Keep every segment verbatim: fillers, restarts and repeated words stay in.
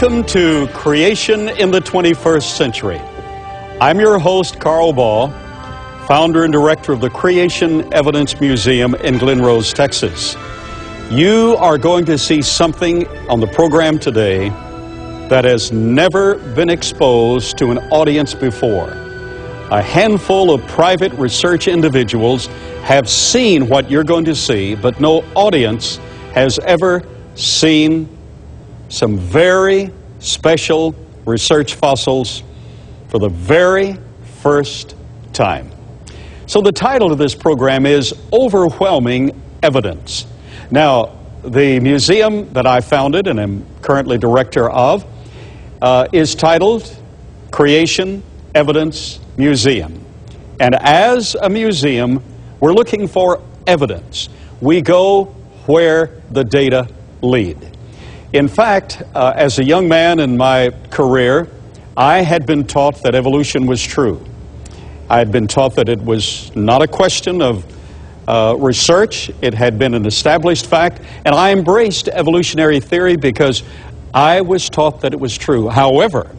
Welcome to Creation in the twenty-first Century. I'm your host, Carl Ball, founder and director of the Creation Evidence Museum in Glen Rose, Texas. You are going to see something on the program today that has never been exposed to an audience before. A handful of private research individuals have seen what you're going to see, but no audience has ever seen some very special research fossils for the very first time. So the title of this program is Overwhelming Evidence. Now, the museum that I founded and am currently director of uh, is titled Creation Evidence Museum. And as a museum, we're looking for evidence. We go where the data lead. In fact, uh, as a young man in my career, I had been taught that evolution was true. I had been taught that it was not a question of uh, research. It had been an established fact, and I embraced evolutionary theory because I was taught that it was true. However,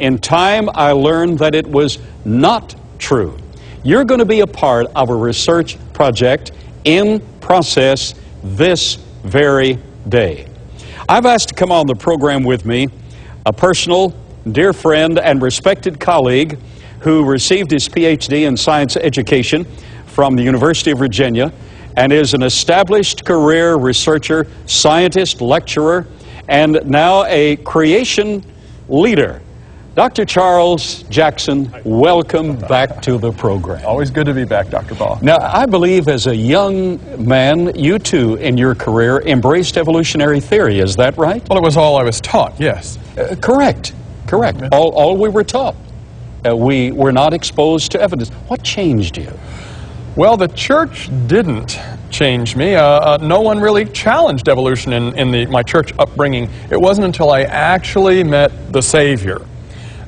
in time, I learned that it was not true. You're going to be a part of a research project in process this very day. I've asked to come on the program with me a personal, dear friend, and respected colleague who received his P H D in science education from the University of Virginia and is an established career researcher, scientist, lecturer, and now a creation leader. Doctor Charles Jackson, welcome back to the program. Always good to be back, Doctor Baugh. Now, I believe as a young man, you too, in your career, embraced evolutionary theory. Is that right? Well, it was all I was taught, yes. Uh, correct, correct. Yeah. All, all we were taught. Uh, we were not exposed to evidence. What changed you? Well, the church didn't change me. Uh, uh, no one really challenged evolution in, in the, my church upbringing. It wasn't until I actually met the Savior.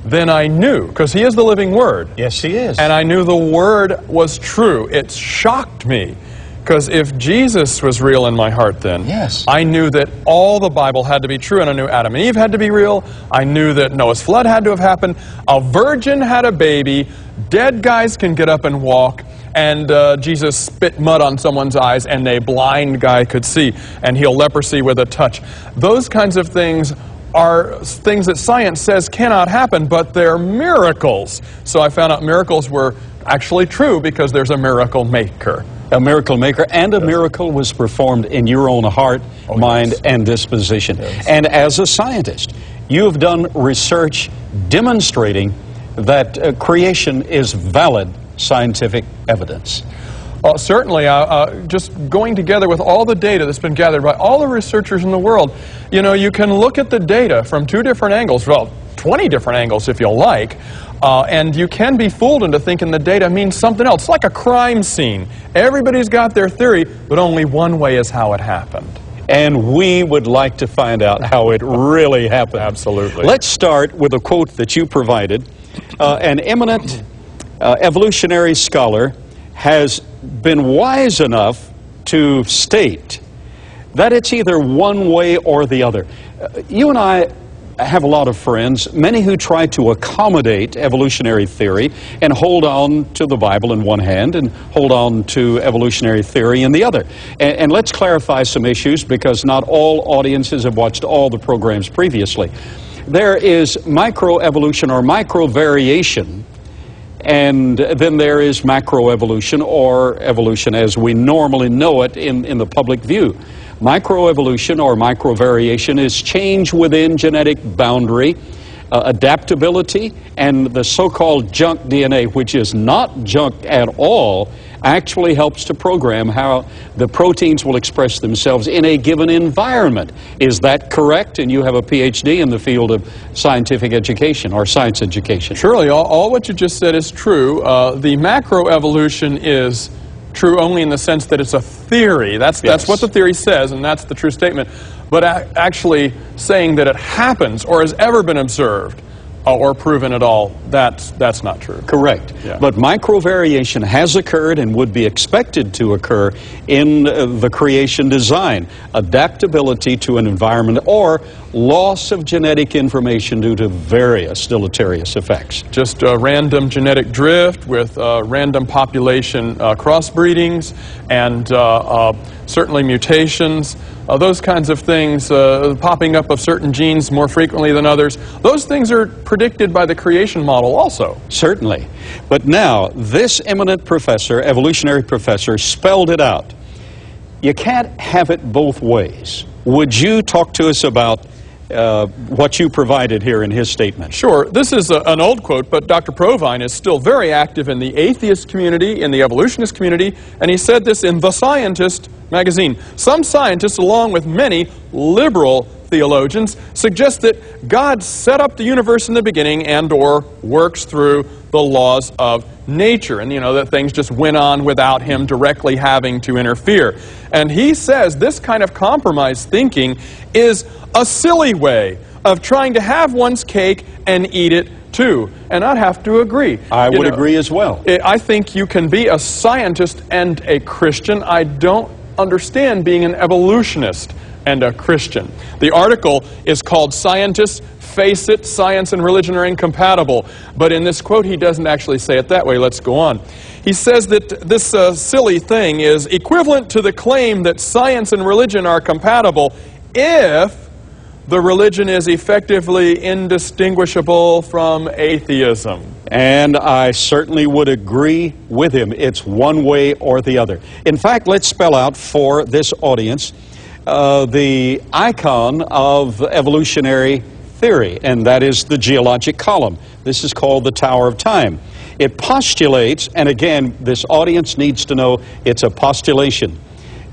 Then I knew, because He is the living Word. Yes, He is. And I knew the Word was true. It shocked me, because if Jesus was real in my heart then, yes. I knew that all the Bible had to be true, and I knew Adam and Eve had to be real. I knew that Noah's flood had to have happened. A virgin had a baby. Dead guys can get up and walk. And uh, Jesus spit mud on someone's eyes, and a blind guy could see and heal leprosy with a touch. Those kinds of things are things that science says cannot happen, but they're miracles. So I found out miracles were actually true because there's a miracle maker. A miracle maker, and a yes. miracle was performed in your own heart, oh, mind, yes. and disposition. Yes. And as a scientist, you have done research demonstrating that uh, creation is valid scientific evidence. Uh, certainly, uh, uh, just going together with all the data that's been gathered by all the researchers in the world, you know, you can look at the data from two different angles, well, twenty different angles if you like, uh, and you can be fooled into thinking the data means something else. It's like a crime scene. Everybody's got their theory, but only one way is how it happened. And we would like to find out how it really happened. Absolutely. Let's start with a quote that you provided. Uh, an eminent uh, evolutionary scholar has been wise enough to state that it's either one way or the other. Uh, you and I have a lot of friends, many who try to accommodate evolutionary theory and hold on to the Bible in one hand and hold on to evolutionary theory in the other. And, and let's clarify some issues, because not all audiences have watched all the programs previously. There is microevolution or microvariation, and then there is macroevolution, or evolution as we normally know it in, in the public view. Microevolution or microvariation is change within genetic boundary, uh, adaptability, and the so-called junk D N A, which is not junk at all, actually helps to program how the proteins will express themselves in a given environment. Is that correct? And you have a P H D in the field of scientific education or science education. Surely, all, all what you just said is true. Uh, the macroevolution is true only in the sense that it's a theory. That's, yes. that's what the theory says, and that's the true statement. But a actually saying that it happens or has ever been observed or proven at all, that's, that's not true. Correct. Yeah. But microvariation has occurred and would be expected to occur in uh, the creation design. Adaptability to an environment or loss of genetic information due to various deleterious effects. Just uh, random genetic drift with uh, random population uh, crossbreedings and uh, uh, certainly mutations, uh, those kinds of things, uh, popping up of certain genes more frequently than others. Those things are predicted by the creation model also. Certainly. But now, this eminent professor, evolutionary professor, spelled it out. You can't have it both ways. Would you talk to us about uh, what you provided here in his statement? Sure. This is a, an old quote, but Doctor Provine is still very active in the atheist community, in the evolutionist community, and he said this in The Scientist magazine. Some scientists, along with many liberal theologians, suggest that God set up the universe in the beginning and or works through the laws of nature, and you know that things just went on without him directly having to interfere. And he says this kind of compromise thinking is a silly way of trying to have one's cake and eat it too. And I'd have to agree. I would agree as well. I think you can be a scientist and a Christian. I don't understand being an evolutionist and a Christian. The article is called "Scientists Face It, Science and Religion Are Incompatible." But in this quote, he doesn't actually say it that way. Let's go on. He says that this uh, silly thing is equivalent to the claim that science and religion are compatible if the religion is effectively indistinguishable from atheism. And I certainly would agree with him. It's one way or the other. In fact, let's spell out for this audience Uh, the icon of evolutionary theory, and that is the geologic column. This is called the Tower of Time. It postulates, and again, this audience needs to know it's a postulation.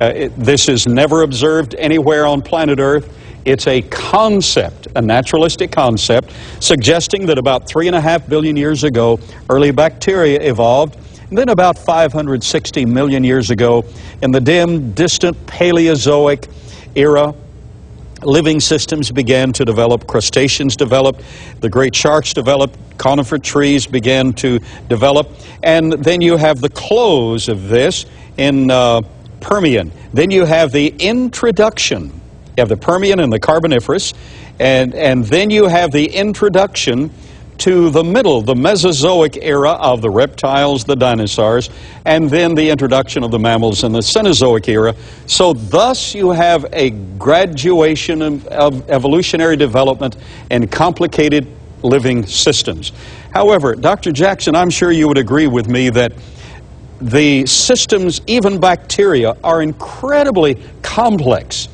Uh, it, this is never observed anywhere on planet Earth. It's a concept, a naturalistic concept, suggesting that about three and a half billion years ago, early bacteria evolved. And then about five hundred sixty million years ago, in the dim, distant Paleozoic era, living systems began to develop, crustaceans developed, the great sharks developed, conifer trees began to develop, and then you have the close of this in uh, Permian. Then you have the introduction. You have the Permian and the Carboniferous, and, and then you have the introduction to the middle, the Mesozoic era of the reptiles, the dinosaurs, and then the introduction of the mammals in the Cenozoic era. So thus you have a graduation of, of evolutionary development and complicated living systems. However, Doctor Jackson, I'm sure you would agree with me that the systems, even bacteria, are incredibly complex,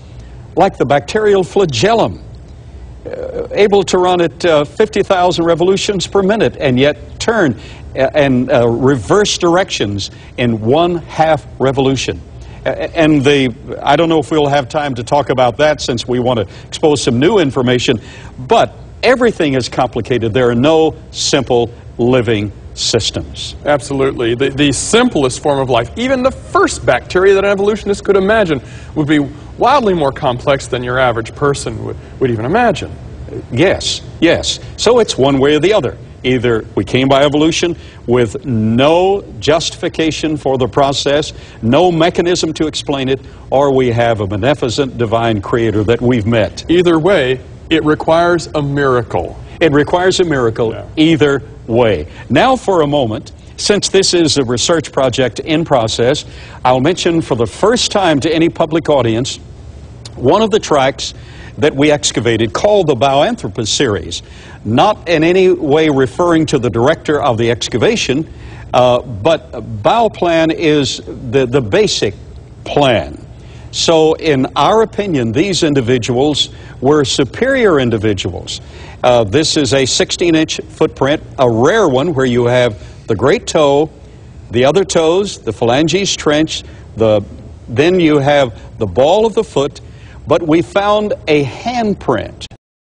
like the bacterial flagellum. Uh, able to run at uh, fifty thousand revolutions per minute and yet turn uh, and uh, reverse directions in one half revolution. Uh, and the, I don't know if we'll have time to talk about that since we want to expose some new information, but everything is complicated. There are no simple living systems. Absolutely. The, the simplest form of life, even the first bacteria that an evolutionist could imagine, would be wildly more complex than your average person would, would even imagine. Yes, yes. So it's one way or the other. Either we came by evolution with no justification for the process, no mechanism to explain it, or we have a beneficent divine creator that we've met. Either way, it requires a miracle. It requires a miracle, yeah. Either way. Now for a moment, since this is a research project in process, I'll mention for the first time to any public audience one of the tracks that we excavated called the Baoanthropus series. Not in any way referring to the director of the excavation, uh, but Baoplan is the, the basic plan. So in our opinion, these individuals were superior individuals. Uh, this is a sixteen inch footprint, a rare one where you have the great toe, the other toes, the phalanges trench, the, then you have the ball of the foot, but we found a handprint